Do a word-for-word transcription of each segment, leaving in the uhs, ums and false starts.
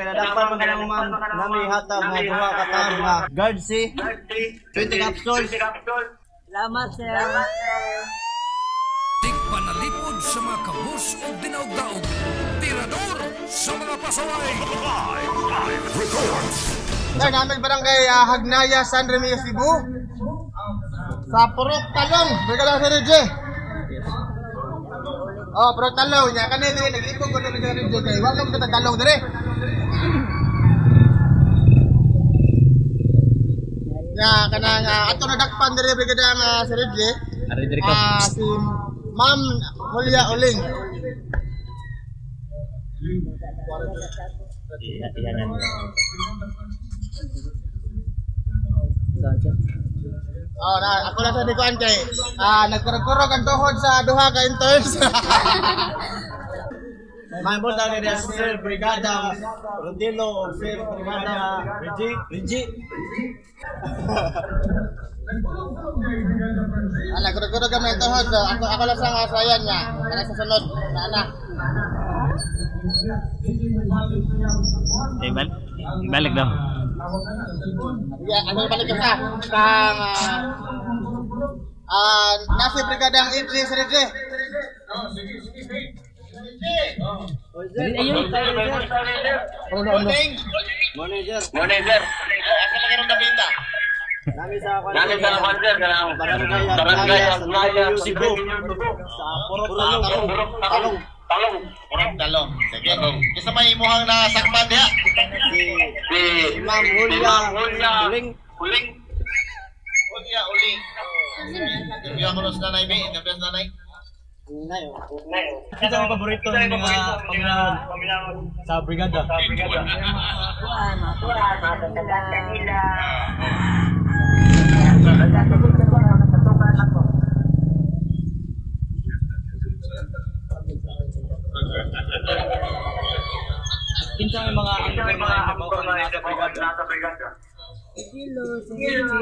Dapat mengandalkan nami hata mahua kata mah Garsi twenty kapsul. Selamat saya. Tik panalipod sa mga kabus o dinaog-daog. Tirador sa mga pasaway. Sir, namin barangay uh, Hagnaya, San Remigio, Cebu. Sa Purok Talong, berkalang si R J. Oh, Purok Talong niya. Kanina din, nag-ipog ko na si R J. Huwag lang kita talong din eh. Ya, kanang uh, ato nadakpan diri berkalang uh, si R J. Ah, si Ma'am Julia Oling. Oh, nah, ako lang sa dikuan kay ah, nagkurog-kurog ang tuhod sa duha ka interns. Mambol daw ni Sir Brigada Rodilo, Sir Brigada Rigi, Rigi. Ala, kurog-kurog ang tuhod. Ako ako lang sa asayan niya. Para sa sunod na anak. Ibal, ibalik daw. Ya, ambil balik ke sah. Kang ah nasi bergadang Idris Rizki. Oh, sigi sigi sigi. Oh. Ayo. Morning. Manager. Manager. Asa lagi ron kabinta. Kami sa Kami sa Manager kanang Barangay Hagnaya, Cebu. Sa Purok Talong. Talong, orang talong. Sige. Kisa may imuhang nasakpan diha. Si si Ma'am Julia, Julia, Uling, Uling. Julia Uling. Yung ako na nanay, the best nanay. Nanay. Nanay. Ito ang paborito ng mga Panginoon sa brigada. Sa brigada. Kuan, kuan, maganda. Kinsa may mga mga mga nasa brigada. Hello, hello.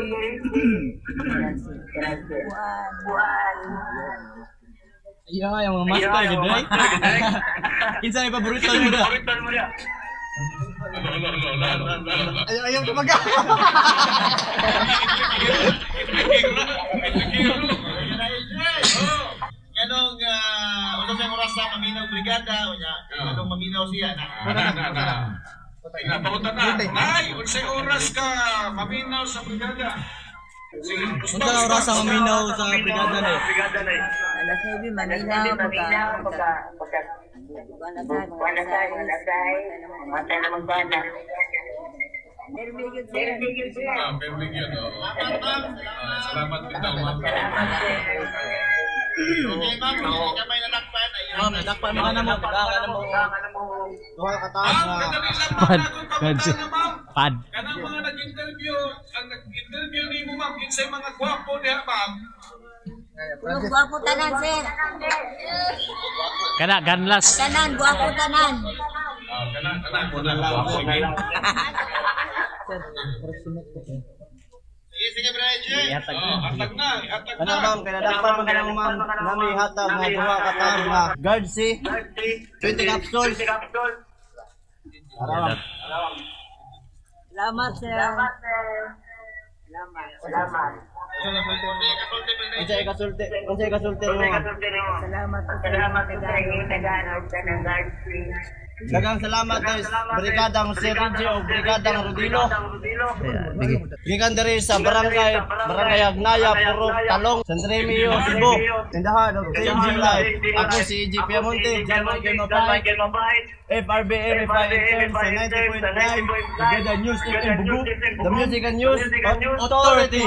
Buwan, buwan. Iya nga yung mga master gede. Kinsa may paborito mo da? Ayo ayo kumaga. Kanong ulo sa oras sa Maminaw Brigada unya kanong Maminaw siya na papunta na ay unsay oras ka Maminaw sa Brigada unsay oras sa Maminaw sa Brigada ni alas nueve Maminaw pagka pagka Banasay Banasay mata na magbana Perbigyan Perbigyan ah Perbigyan oh salamat kita okay, ma'am, kaya may nanakpan. Ma'am, nanakpan mo ka na mo. Kaka na mo. Duha ka taas. Ma'am, kanilang pagkakata na ma'am. Kanang mga nag-interview, ang nag-interview ni mo ma'am, yun sa'y mga gwapo niya ma'am. Anong gwapo tanan, sir? Kana, ganlas. Kanan, gwapo tanan. Kanan, kanan, gwapo tanan. Sir, proximate ko kayo. Sige Brigade. Oh, hatag na, hatag na. Kanang kanadapan kanang ma'am, nami hata mga duha ka tawo nga Garsi. twenty kapsul. Salamat sir. Salamat sir. Salamat. Salamat. Unsay kasulte? Unsay kasulte? Salamat. Salamat kanang Garsi. Dagang salamat guys, Brigadang Sir Rigi o Brigadang Rodilo. Gikan dari sa barangay, barangay Hagnaya, Purok Talong, San Remigio, Cebu. Tindahan, changing life. Ako si E J Piamonte, German Game Mobile, F R B M F I F M sa ninety point nine, Brigada News F M Bugu, The Music and News Authority.